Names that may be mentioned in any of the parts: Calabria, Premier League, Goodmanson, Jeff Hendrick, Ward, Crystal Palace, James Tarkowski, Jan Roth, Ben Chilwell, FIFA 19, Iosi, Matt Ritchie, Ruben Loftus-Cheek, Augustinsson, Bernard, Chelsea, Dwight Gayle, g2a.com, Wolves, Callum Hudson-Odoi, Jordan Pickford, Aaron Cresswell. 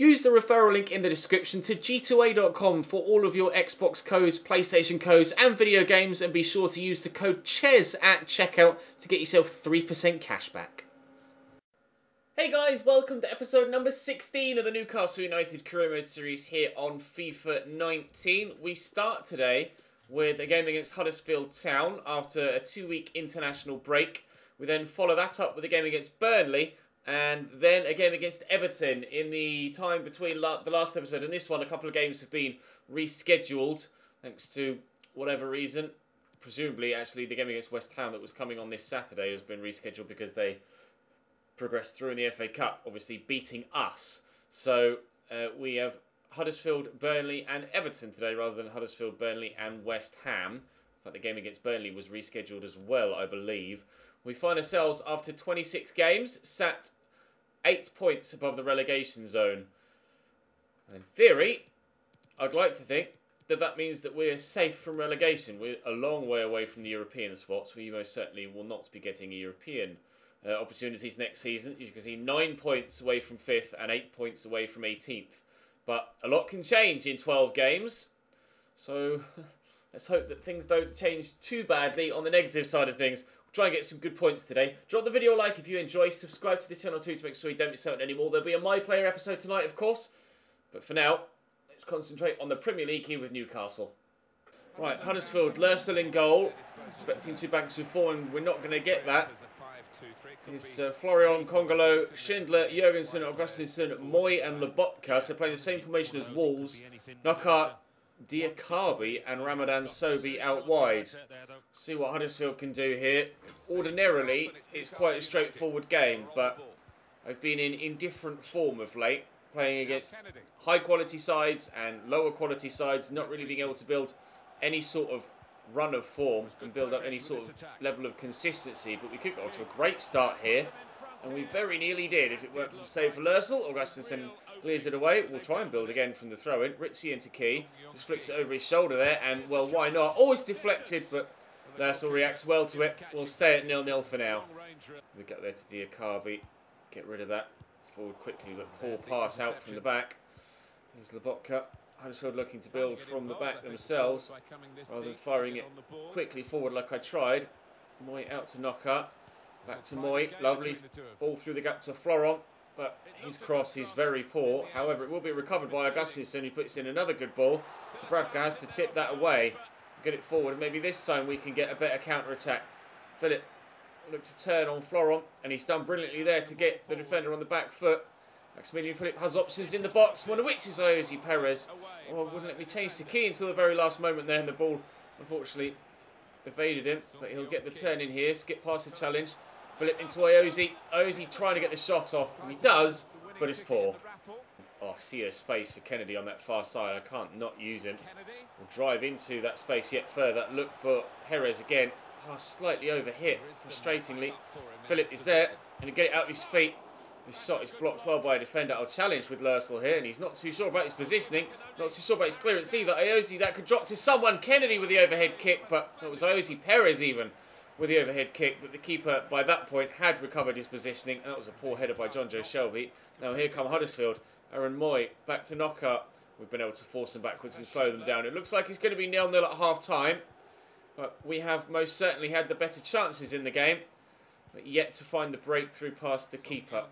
Use the referral link in the description to g2a.com for all of your Xbox codes, PlayStation codes and video games, and be sure to use the code CHEZ at checkout to get yourself 3% cash back. Hey guys, welcome to episode number 16 of the Newcastle United Career Mode series here on FIFA 19. We start today with a game against Huddersfield Town after a two-week international break. We then follow that up with a game against Burnley and then a game against Everton. In the time between the last episode and this one, a couple of games have been rescheduled thanks to whatever reason. Presumably, actually, the game against West Ham that was coming on this Saturday has been rescheduled because they progressed through in the FA Cup, obviously beating us. So we have Huddersfield, Burnley and Everton today rather than Huddersfield, Burnley and West Ham. But the game against Burnley was rescheduled as well, I believe. We find ourselves, after 26 games, sat 8 points above the relegation zone. In theory, I'd like to think that that means that we're safe from relegation. We're a long way away from the European spots. We most certainly will not be getting a European opportunities next season. As you can see, 9 points away from 5th and 8 points away from 18th. But a lot can change in 12 games, so let's hope that things don't change too badly on the negative side of things. We'll try and get some good points today. Drop the video a like if you enjoy, subscribe to the channel too to make sure you don't miss out anymore. There'll be a My Player episode tonight, of course, but for now, let's concentrate on the Premier League here with Newcastle. Right, Huddersfield, Lursel in goal, expecting two backs of four, and we're not going to get that. It's Florian, Kongolo, Schindler, Jurgensen, Augustinsson, Mooy and Lobotka. So playing the same formation as Wolves. Knockhart, Diakabi and Ramadan Sobi out wide. See what Huddersfield can do here. Ordinarily, it's quite a straightforward game, but I've been in indifferent form of late, playing against high-quality sides and lower-quality sides, not really being able to build any sort of run of form and build up any sort of level of consistency. But we could go off to a great start here, and we very nearly did. If it weren't for the save for Lursel, Augustinsson clears it away. We'll try and build again from the throw-in. Ritchie into Key, just flicks it over his shoulder there, and, well, why not? Always deflected, but Lursel reacts well to it. We'll stay at 0-0 for now. We get there to Diakabi, get rid of that forward quickly, but poor pass out from the back. Here's Lobotka. Huddersfield looking to build from the back themselves rather than firing it quickly forward like I tried. Mooy out to Knockhart. Back to Mooy. Lovely ball through the gap to Florent, but his cross is very poor. However, it will be recovered by Augustinsson, who puts in another good ball. Dubravka has to tip that away, get it forward. Maybe this time we can get a better counter-attack. Philip looks to turn on Florent, and he's done brilliantly there to get the defender on the back foot. Maximilian Philippe has options in the box, one of which is Ayoze Perez. Oh, wouldn't let me change the key until the very last moment there, and the ball unfortunately evaded him. But he'll get the turn in here, skip past the challenge. Philippe into Ayoze. Ayoze trying to get the shot off, and he does, but it's poor. Oh, I see a space for Kenedy on that far side. I can't not use him. We'll drive into that space yet further. Look for Perez again. Oh, slightly overhit, frustratingly. Philippe is there, and he'll get it out of his feet. This shot is blocked well by a defender. I'll challenge with Lursel here, and he's not too sure about his positioning. Not too sure about his clearance either. Ayoze, that could drop to someone. Kenedy with the overhead kick, but it was Ayoze Perez even with the overhead kick. But the keeper, by that point, had recovered his positioning. And that was a poor header by Jonjo Shelvey. Now here come Huddersfield. Aaron Mooy back to Knockhart. We've been able to force them backwards and slow them down. It looks like it's going to be 0-0 at half-time. But we have most certainly had the better chances in the game, but yet to find the breakthrough past the keeper.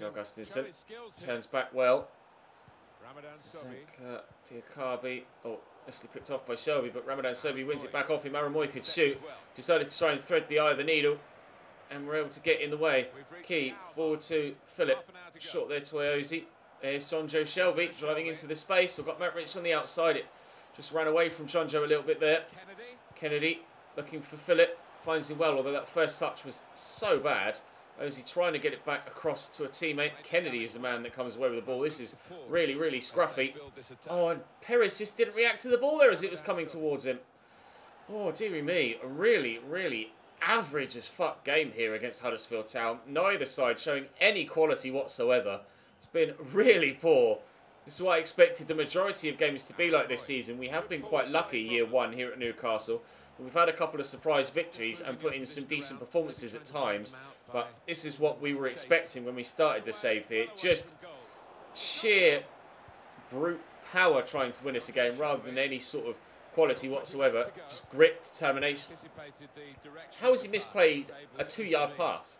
Augustinsson turns back well. Diakabi, oh, actually picked off by Shelvey, but Ramadan Sobi wins it back off him. Aaron Mooy could shoot. Decided to try and thread the eye of the needle, and we're able to get in the way. Key forward to Philip, short there to Ayoze. There's Jonjo Shelvey driving into the space. We've got Matt Ritchie on the outside. It just ran away from Jonjo a little bit there. Kenedy looking for Philip. Finds him well, although that first touch was so bad. Ozzy trying to get it back across to a teammate. Kenedy is the man that comes away with the ball. This is really, really scruffy. Oh, and Perez just didn't react to the ball there as it was coming towards him. Oh, dearie me. A really, really average as fuck game here against Huddersfield Town. Neither side showing any quality whatsoever. It's been really poor. This is what I expected the majority of games to be like this season. We have been quite lucky year one here at Newcastle. We've had a couple of surprise victories and put in some decent performances at times, But this is what we were expecting when we started the save here. Just sheer brute power trying to win us a game rather than any sort of quality whatsoever. Just grit, determination. How has he misplayed a 2-yard pass?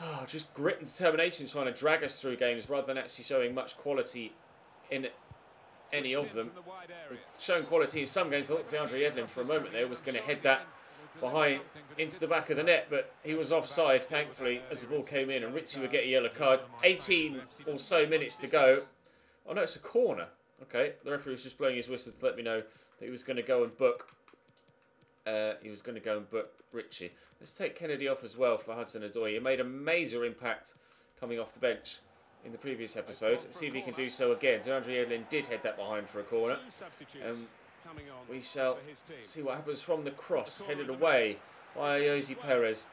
Oh, just grit and determination trying to drag us through games rather than actually showing much quality in any of them. We've shown quality in some games. I thought DeAndre Yedlin for a moment there was going to head that behind into the back of the net, but he was offside, thankfully, as the ball came in, and Ritchie would get a yellow card. 18 or so minutes to go. Oh, no, it's a corner. Okay, the referee was just blowing his whistle to let me know that he was going to go and book. Ritchie. Let's take Kenedy off as well for Hudson-Odoi. He made a major impact coming off the bench in the previous episode. Let's see if he can do so again. DeAndre Yedlin did head that behind for a corner. We shall see what happens from the cross, headed away by Ayoze Perez.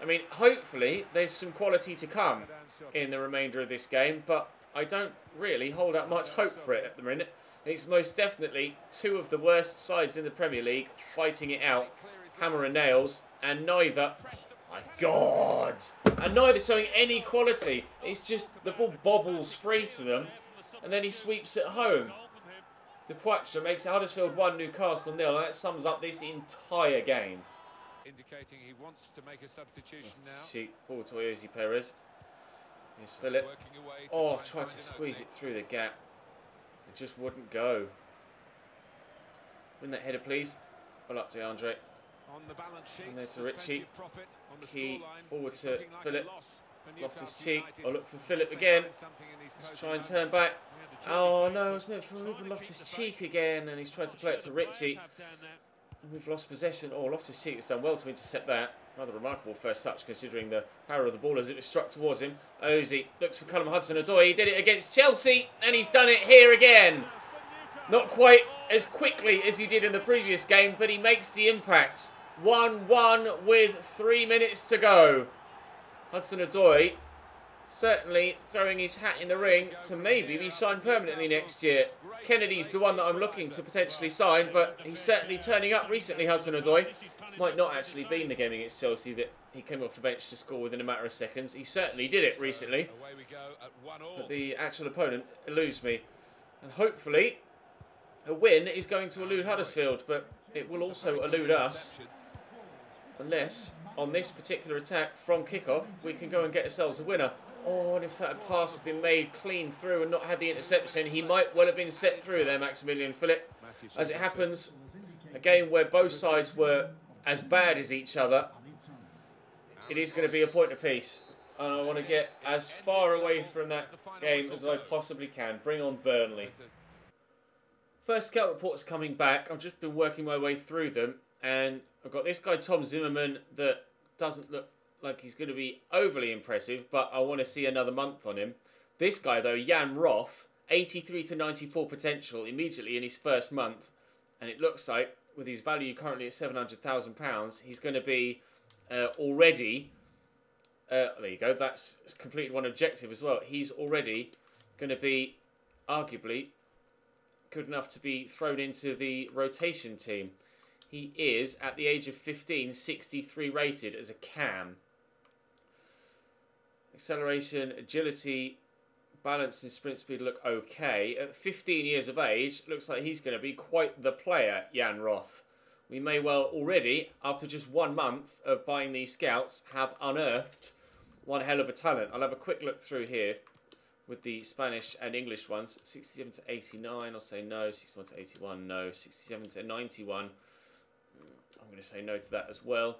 I mean, hopefully there's some quality to come in the remainder of this game, but I don't really hold out much hope for it at the minute. It's most definitely two of the worst sides in the Premier League fighting it out, hammer and nails, and neither... Oh my God! And neither showing any quality. It's just the ball bobbles free to them, and then he sweeps it home. De Poitre makes Huddersfield 1, Newcastle 0. That sums up this entire game. Indicating he wants to make a substitution now. Shoot forward to Ayoze Perez. Here's Philip. Oh, tried to squeeze it through the gap. It just wouldn't go. Win that header, please. Well up to Andre. On the balance sheet. And there to Ritchie. Key forward to Philip. Loftus-Cheek. Oh, look for Philip again. Let's try and turn back. Oh no, it's meant for Ruben Loftus-Cheek again, and he's tried to play it to Ritchie. And we've lost possession. Oh, Loftus-Cheek has done well to intercept that. Rather remarkable first touch considering the power of the ball as it was struck towards him. Iosi looks for Callum Hudson-Odoi. He did it against Chelsea, and he's done it here again. Not quite as quickly as he did in the previous game, but he makes the impact. 1-1 with 3 minutes to go. Hudson-Odoi certainly throwing his hat in the ring to maybe be signed permanently next year. Kennedy's the one that I'm looking to potentially sign, but he's certainly turning up recently, Hudson-Odoi. Might not actually be in the game against Chelsea that he came off the bench to score within a matter of seconds. He certainly did it recently. But the actual opponent eludes me. And hopefully a win is going to elude Huddersfield, but it will also elude us. Unless, on this particular attack from kickoff, we can go and get ourselves a winner. Oh, and if that pass had been made clean through and not had the interception, he might well have been set through there, Maximilian Philippe. As it happens, a game where both sides were as bad as each other, it is going to be a point apiece. And I want to get as far away from that game as I possibly can. Bring on Burnley. First scout reports coming back. I've just been working my way through them. And I've got this guy, Tom Zimmerman, that doesn't look like he's going to be overly impressive, but I want to see another month on him. This guy, though, Jan Roth, 83 to 94 potential immediately in his first month. And it looks like, with his value currently at £700,000, he's going to be already... there you go, that's completed one objective as well. He's already going to be, arguably, good enough to be thrown into the rotation team. He is, at the age of 15, 63 rated as a CAM. Acceleration, agility, balance and sprint speed look okay. At 15 years of age, looks like he's going to be quite the player, Jan Roth. We may well already, after just 1 month of buying these scouts, have unearthed one hell of a talent. I'll have a quick look through here with the Spanish and English ones. 67 to 89, I'll say no. 61 to 81, no. 67 to 91. I'm going to say no to that as well.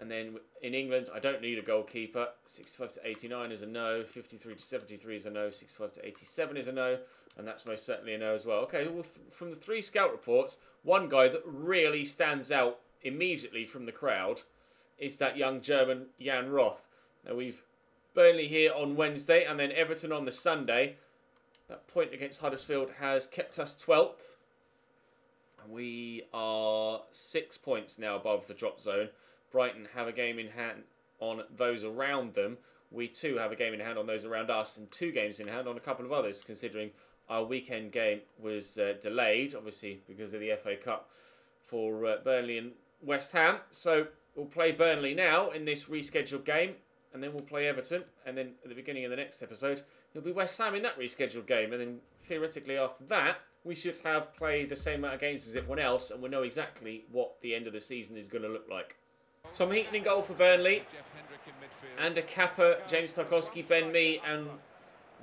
And then in England, I don't need a goalkeeper. 65 to 89 is a no. 53 to 73 is a no. 65 to 87 is a no. And that's most certainly a no as well. Okay, well, from the three scout reports, one guy that really stands out immediately from the crowd is that young German Jan Roth. Now, we've Burnley here on Wednesday and then Everton on the Sunday. That point against Huddersfield has kept us 12th. We are 6 points now above the drop zone. Brighton have a game in hand on those around them. We too have a game in hand on those around us and 2 games in hand on a couple of others, considering our weekend game was delayed, obviously, because of the FA Cup for Burnley and West Ham. So We'll play Burnley now in this rescheduled game, and then we'll play Everton, and then at the beginning of the next episode, it'll be West Ham in that rescheduled game, and then theoretically after that, we should have played the same amount of games as everyone else, and we'll know exactly what the end of the season is going to look like. Tom Heaton in goal for Burnley, Ander Kappa, James Tarkowski, Ben Mee, and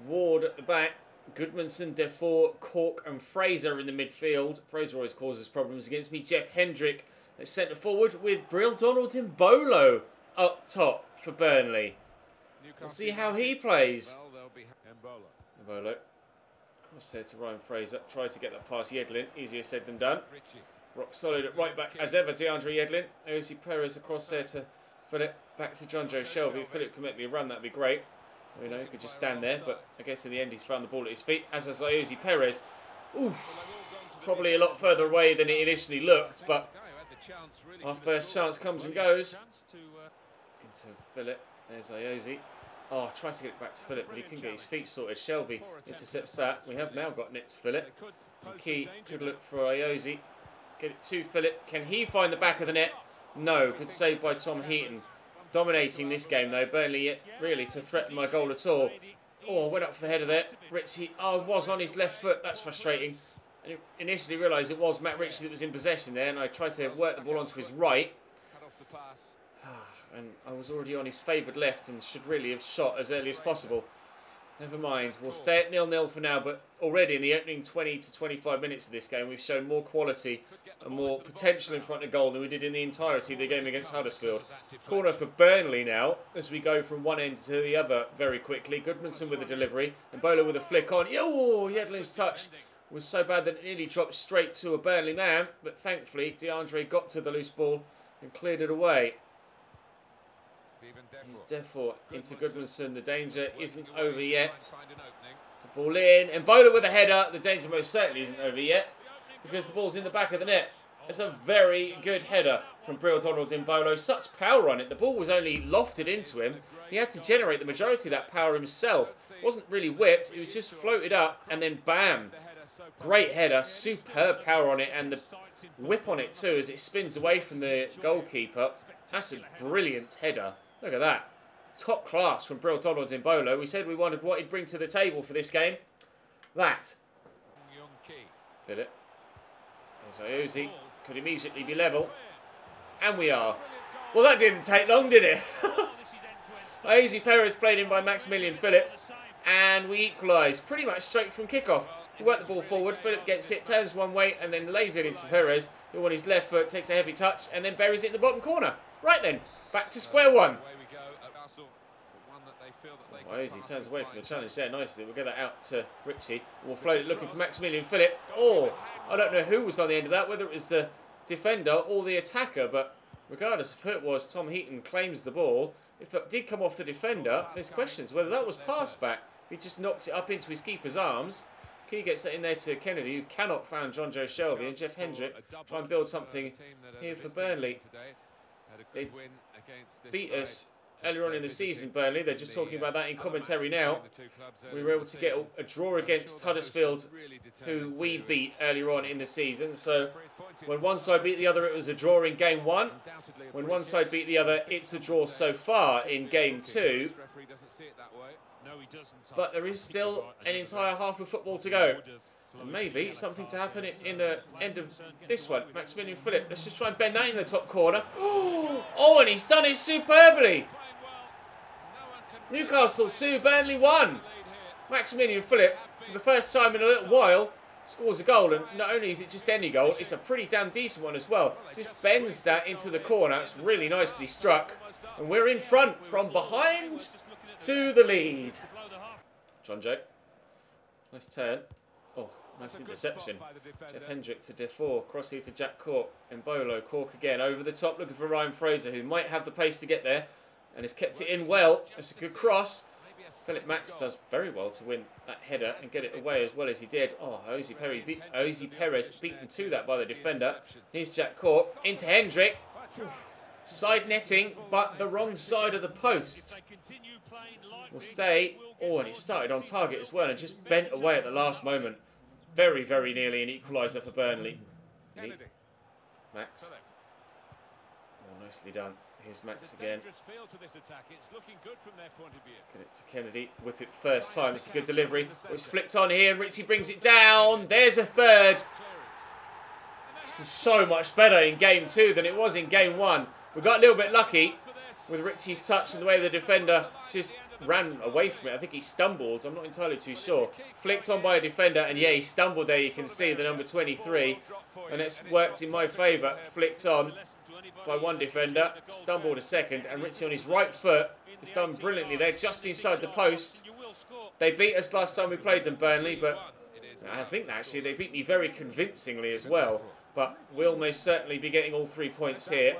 Ward at the back. Goodmanson, Defoe, Cork and Fraser in the midfield. Fraser always causes problems against me. Jeff Hendrick at centre forward with Brill Donald Mbolo up top for Burnley. We'll see how he plays. Mbolo. Cross there to Ryan Fraser. Tried to get that past Yedlin. Easier said than done. Rock solid at right back as ever, DeAndre Yedlin. Ayoze Perez across there to Philip. Back to Jonjo Shelvey. If Philip can make me a run, that'd be great. So, you know, he could just stand there, but I guess in the end he's found the ball at his feet, as has Ayoze Perez. Oof, probably a lot further away than it initially looked, but our first chance comes and goes. Into Philip, there's Ayoze. Oh, tries to get it back to Philip, but he couldn't get his feet sorted. Shelvey intercepts that. We have now gotten it to Philip. Key could look for Ayoze. Get it to Philip. Can he find the back of the net? No, good save by Tom Heaton. Dominating this game, though. Burnley really to threaten my goal at all. Oh, went up for the header there. Ritchie, oh, was on his left foot. That's frustrating. I initially realised it was Matt Ritchie that was in possession there, and I tried to work the ball onto his right. And I was already on his favoured left and should really have shot as early as possible. Never mind. We'll stay at 0-0 for now, but already in the opening 20 to 25 minutes of this game, we've shown more quality and more potential in front of goal than we did in the entirety of the game against Huddersfield. Corner for Burnley now, as we go from one end to the other very quickly. Goodmanson with the delivery, Mbolo with a flick on. Oh, Yedlin's touch was so bad that it nearly dropped straight to a Burnley man, but thankfully DeAndre got to the loose ball and cleared it away. He's Defoe into Goodmanson. The danger isn't over yet. The ball in. Mbolo with a header. The danger most certainly isn't over yet because the ball's in the back of the net. It's a very good header from Brill Donald Mbolo. Such power on it. The ball was only lofted into him. He had to generate the majority of that power himself. It wasn't really whipped. It was just floated up and then bam. Great header. Superb power on it and the whip on it too as it spins away from the goalkeeper. That's a brilliant header. Look at that. Top class from Brill Donald Mbolo. We said we wondered what he'd bring to the table for this game. That. Philip. There's Iosi. Could immediately be level. And we are. Well, that didn't take long, did it? Ayoze Perez played in by Maximilian Philippe. And we equalised pretty much straight from kickoff. We work the ball forward. Philip gets it, turns one way, and then lays it into Perez, who on his left foot takes a heavy touch and then buries it in the bottom corner. Right then. Back to square one. Ayoze turns away from the challenge there nicely. We'll get that out to Ritchie. We'll float it looking for Maximilian Philippe. Oh, I don't know who was on the end of that, whether it was the defender or the attacker, but regardless of who it was, Tom Heaton claims the ball. If it did come off the defender, there's questions whether that was passed back. He just knocked it up into his keeper's arms. Key gets it in there to Kenedy, who cannot found Jonjo Shelvey, and Jeff Hendrick try and build something here for Burnley. They beat us earlier on in the season, Burnley. They're just talking about that in commentary now. We were able to get a draw against Huddersfield, who we beat earlier on in the season. So when one side beat the other, it was a draw in game one. When one side beat the other, it's a draw so far in game two. But there is still an entire half of football to go. And maybe something to happen in the end of this one. Maximilian Philippe, let's just try and bend that in the top corner. Oh, and he's done it superbly. Newcastle 2, Burnley 1. Maximilian Philippe, for the first time in a little while, scores a goal. And not only is it just any goal, it's a pretty damn decent one as well. Just bends that into the corner. It's really nicely struck. And we're in front from behind to the lead. Jonjo, nice turn. Oh, nice interception. Jeff Hendrick to Defoe. Cross here to Jack Cork. Mbolo. Cork again. Over the top looking for Ryan Fraser, who might have the pace to get there. And has kept it in well. That's a good cross. Philip Max does very well to win that header and get it away as well as he did. Oh, Ayoze Perez beaten to that by the defender. Here's Jack Cork. Into Hendrick. Side netting, but the wrong side of the post. Will stay. Oh, and it started on target as well and just bent away at the last moment. Very, very nearly an equaliser for Burnley. Max. Oh, no Nicely done. Here's Max again. Get it to Kenedy. Whip it first time. It's a good delivery. It's flicked on here. Ritchie brings it down. There's a third. This is so much better in game two than it was in game one. We got a little bit lucky with Ritchie's touch and the way the defender just ran away from it. I think he stumbled. I'm not entirely too sure. Flicked on by a defender, and yeah, he stumbled there. You can see the number 23, and it's worked in my favour. Flicked on by one defender, stumbled a second, and Ritchie on his right foot has done brilliantly there, just inside the post. They beat us last time we played them, Burnley, but I think actually they beat me very convincingly as well. But we'll most certainly be getting all 3 points here.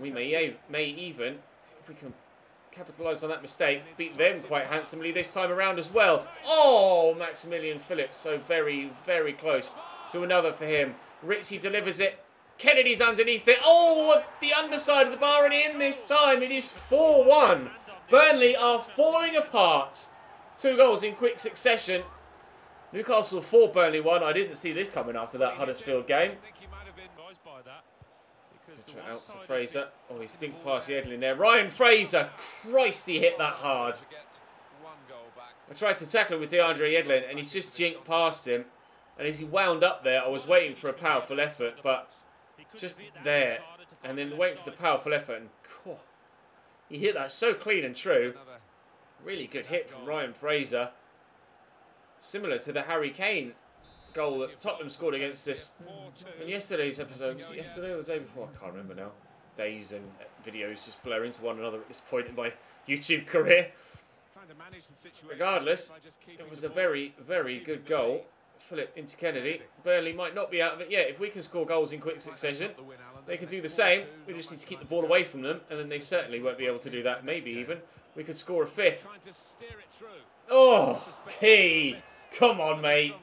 We may even, if we can capitalise on that mistake, beat them quite handsomely this time around as well. Oh, Maximilian Philippe, so very, very close to another for him. Ritchie delivers it. Kenedy's underneath it. Oh, the underside of the bar and in this time. It is 4-1. Burnley are falling apart. 2 goals in quick succession. Newcastle 4, Burnley 1. I didn't see this coming after that Huddersfield game. Out to Fraser. Oh, he's dinked past Yedlin there. Ryan Fraser. Christ, he hit that hard. I tried to tackle him with DeAndre Yedlin, and he's just jinked past him. And as he wound up there, I was waiting for a powerful effort, but just there. And then waiting for the powerful effort. And oh, he hit that so clean and true. Really good hit from Ryan Fraser. Similar to the Harry Kane goal that Tottenham scored against us in yesterday's episode. Was it yesterday or the day before? I can't remember now. Days and videos just blur into one another at this point in my YouTube career. Regardless, it was a very, very good goal. Philip into Kenedy. Burnley might not be out of it yet. If we can score goals in quick succession, they can do the same. We just need to keep the ball away from them, and then they certainly won't be able to do that. Maybe even we could score a fifth. Oh, Key. Come on, mate.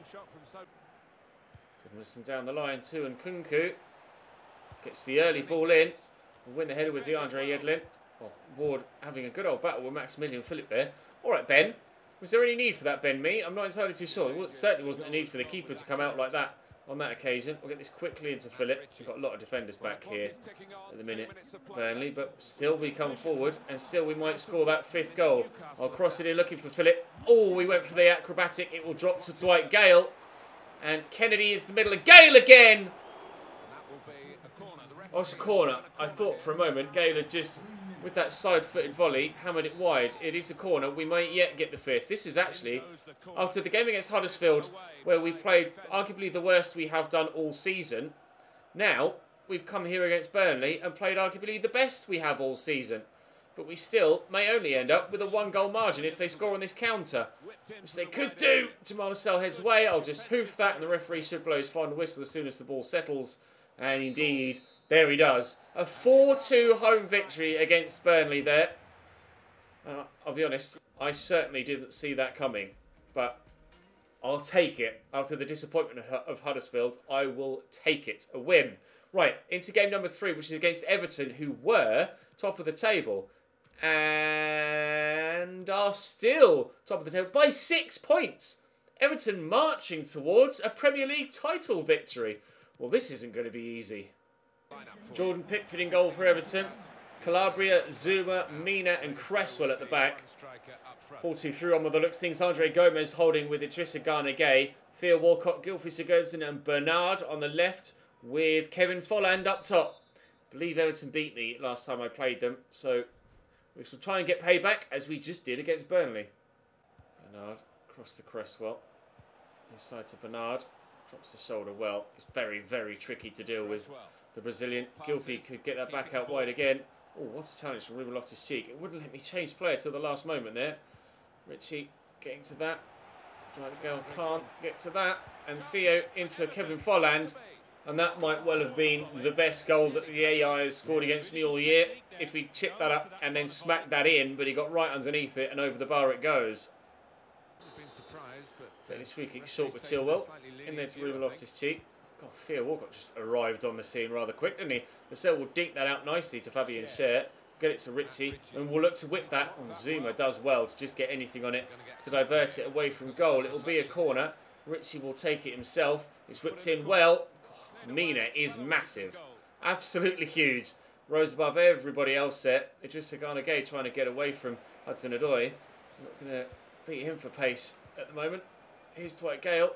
Goodmanson down the line too, and Kunku gets the early ball in. We'll win the header with DeAndre Yedlin. Oh, Ward having a good old battle with Maximilian Philippe there. All right, Ben. Was there any need for that, Ben Mee? I'm not entirely too sure. It certainly wasn't a need for the keeper to come out like that on that occasion. We'll get this quickly into Philip. We've got a lot of defenders back here at the minute, Burnley, but still we come forward and still we might score that 5th goal. I'll cross it in looking for Philip. Oh, we went for the acrobatic. It will drop to Dwight Gayle. And Kenedy into the middle of Gayle again. Oh, it's a corner. I thought for a moment Gayle had just, with that side-footed volley, hammered it wide. It is a corner. We might yet get the 5th. This is actually, after the game against Huddersfield, where we played arguably the worst we have done all season, now we've come here against Burnley and played arguably the best we have all season. But we still may only end up with a 1-goal margin if they score on this counter, which they could do. Tamaracel heads away. I'll just hoof that, and the referee should blow his final whistle as soon as the ball settles. And indeed, there he does. A 4-2 home victory against Burnley there. And I'll be honest, I certainly didn't see that coming. But I'll take it. After the disappointment of Huddersfield, I will take it. A win. Right, into game number 3, which is against Everton, who were top of the table. And are still top of the table by 6 points. Everton marching towards a Premier League title victory. Well, this isn't going to be easy. Jordan Pickford in goal for Everton. Calabria, Zuma, Mina and Cresswell at the back. 4-2-3 on with the looks things. André Gomes holding with Idrissa Gana Gueye. Thea Walcott, Gylfi Sigurdsson and Bernard on the left with Kevin Folland up top. I believe Everton beat me last time I played them. So we shall try and get payback as we just did against Burnley. Bernard, cross to Cresswell. Inside to Bernard. Drops the shoulder well. It's very, very tricky to deal with. The Brazilian, Gylfi could get that back out wide again. Oh, what a challenge from Ruben Loftus-Cheek. It wouldn't let me change player till the last moment there. Ritchie getting to that. Dwight Gayle can't get to that. And Theo into Kevin Folland. And that might well have been the best goal that the AI has scored against me all year. If he chipped that up and then smacked that in, but he got right underneath it and over the bar it goes. Take this free kick short with Chilwell. In there to Ruben Loftus-Cheek. God, Theo Walcott just arrived on the scene rather quick, didn't he? Lascelles will dink that out nicely to Fabian Scher. Get it to Ritchie, and we'll look to whip that. And Zuma does well to just get anything on it to divert it away from goal. It'll be a corner. Ritchie will take it himself. It's whipped in well. Oh, Mina is massive. Absolutely huge. rose above everybody else there. Idrissa Gana Gueye trying to get away from Hudson-Odoi. Not going to beat him for pace at the moment. Here's Dwight Gayle.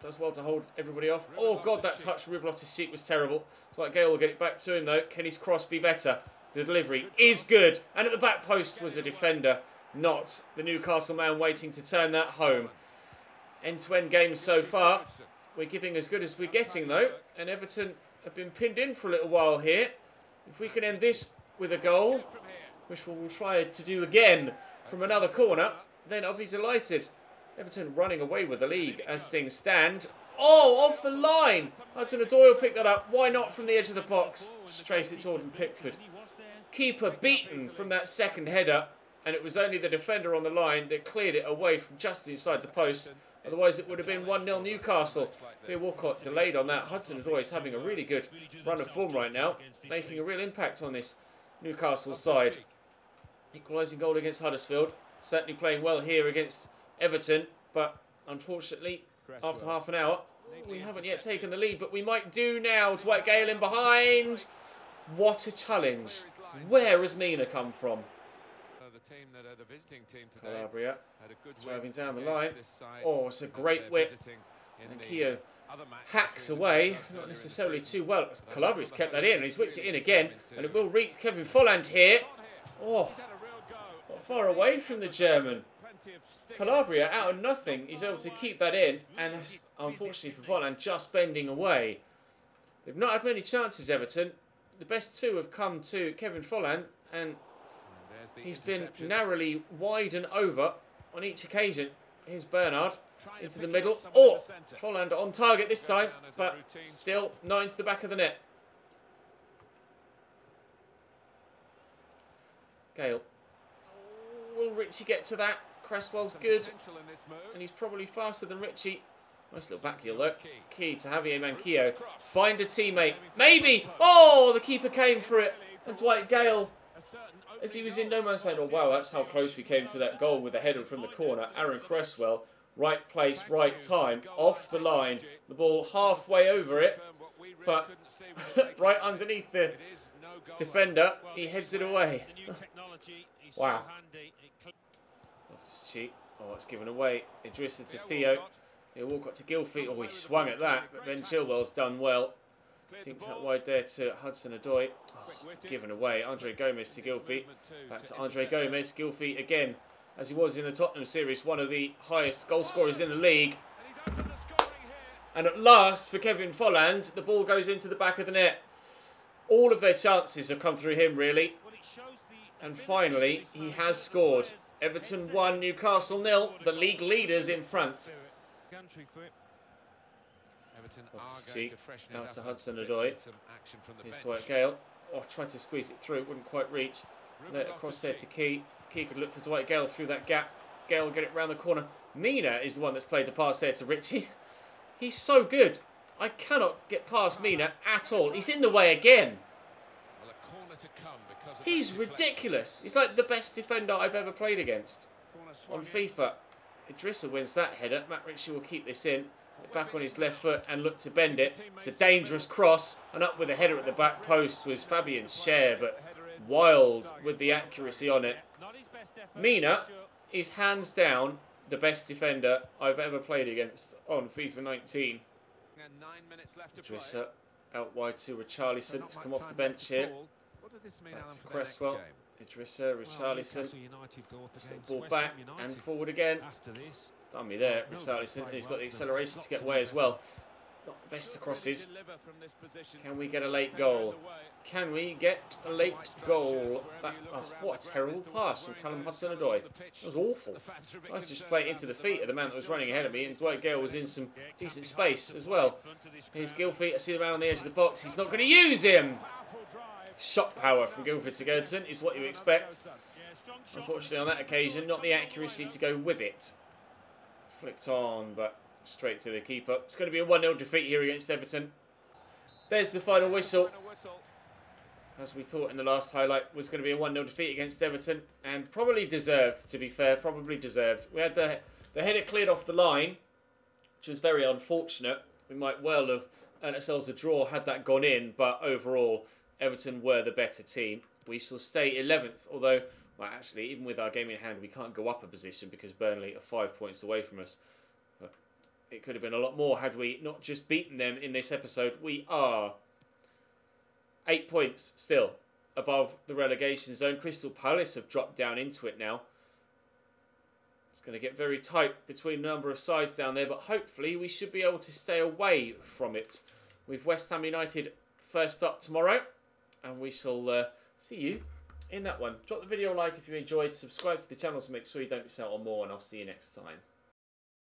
Does well to hold everybody off. Oh, God, that touch Ruben Loftus-Cheek was terrible. Dwight Gayle will get it back to him, though. Can his cross be better? The delivery is good. And at the back post was a defender, not the Newcastle man waiting to turn that home. End-to-end game so far. We're giving as good as we're getting, though. And Everton have been pinned in for a little while here. If we can end this with a goal, which we'll try to do again from another corner, then I'll be delighted. Everton running away with the league as things stand. Oh, off the line! Hudson-Odoi picked that up. Why not from the edge of the box? Straight at Jordan Pickford. Keeper beaten from that second header, and it was only the defender on the line that cleared it away from just inside the post. Otherwise, it would have been 1-0 Newcastle. Thea Walcott delayed on that. Hudson-Odoi is having a really good run of form right now, making a real impact on this Newcastle side. Equalising goal against Huddersfield. Certainly playing well here against Everton, but unfortunately, after half an hour, we haven't yet taken the lead, but we might do now. Dwight Gayle in behind. What a challenge. Where has Mina come from? Calabria driving down the line. Oh, it's a great whip. And Keogh hacks away, not necessarily too well. Calabria's kept that in, and he's whipped it in again, and it will reach Kevin Folland here. Oh, not far away from the German. Calabria, out of nothing, is able to keep that in, and that's, unfortunately for Folland, just bending away. They've not had many chances, Everton. The best two have come to Kevin Folland, and he's been narrowly wide and over on each occasion. Here's Bernard into the middle. Oh, Folland on target this time, but still 9 to the back of the net. Gayle. Will Ritchie get to that? Cresswell's good, and he's probably faster than Ritchie. Nice little back heel, though. Key to Javier Manquillo. Find a teammate. Maybe! Oh, the keeper came for it. And Dwight Gayle, as he was in no man's land. Oh, wow, that's how close we came to that goal with a header from the corner. Aaron Cresswell, right place, right time, off the line. The ball halfway over it, but right underneath the defender, he heads it away. Wow. Loftus-Cheek. Oh, it's given away. Idrissa to Theo. Thea Walcott to Gylfi. Oh, he swung at that, but Ben Chilwell's done well. Dinks out wide there to Hudson-Odoi. Oh, given away. André Gomes to Gylfi. Back to André Gomes. Gylfi again, as he was in the Tottenham series, one of the highest goal scorers in the league. And at last, for Kevin Folland, the ball goes into the back of the net. All of their chances have come through him, really. And finally, he has scored. Everton 1, Newcastle 0. The league leaders in front. Loftus-Cheek out to Hudson-Odoi. Here's Dwight Gayle. Oh, tried to squeeze it through. It wouldn't quite reach. Let it across there to Key. Key could look for Dwight Gayle through that gap. Gayle will get it round the corner. Mina is the one that's played the pass there to Ritchie. He's so good. I cannot get past Mina at all. He's in the way again. He's ridiculous. He's like the best defender I've ever played against on FIFA. Idrissa wins that header. Matt Ritchie will keep this in. Back on his left foot and look to bend it. It's a dangerous cross. And up with a header at the back post was Fabian Schär, but wild with the accuracy on it. Mina is hands down the best defender I've ever played against on FIFA 19. Idrissa out wide to Richarlison. It's come off the bench here. Back to Cresswell. Idrissa, Richarlison. Ball back and forward again. Dummy there, Richarlison. And he's got the acceleration to get away as well. Not the best of crosses. Can we get a late goal? Can we get a late goal? That, oh, what a terrible pass from Callum Hudson-Odoi. That was awful. I was just playing into the feet of the man that was running ahead of me, and Dwight Gayle was in some decent space as well. Here's Gylfi. I see the man on the edge of the box. He's not going to use him. Shot power from Gylfi Sigurdsson is what you expect. Unfortunately, on that occasion, not the accuracy to go with it. Flicked on, but straight to the keeper. It's going to be a 1-0 defeat here against Everton. There's the final whistle. As we thought in the last highlight, was going to be a 1-0 defeat against Everton, and probably deserved, to be fair, probably deserved. We had the header cleared off the line, which was very unfortunate. We might well have earned ourselves a draw had that gone in, but overall, Everton were the better team. We shall stay 11th, although, well, actually, even with our game in hand, we can't go up a position because Burnley are 5 points away from us. But it could have been a lot more had we not just beaten them in this episode. We are 8 points still above the relegation zone. Crystal Palace have dropped down into it now. It's going to get very tight between a number of sides down there, but hopefully we should be able to stay away from it. With West Ham United first up tomorrow, and we shall see you in that one. Drop the video a like if you enjoyed, subscribe to the channel to make sure you don't miss out on more, and I'll see you next time.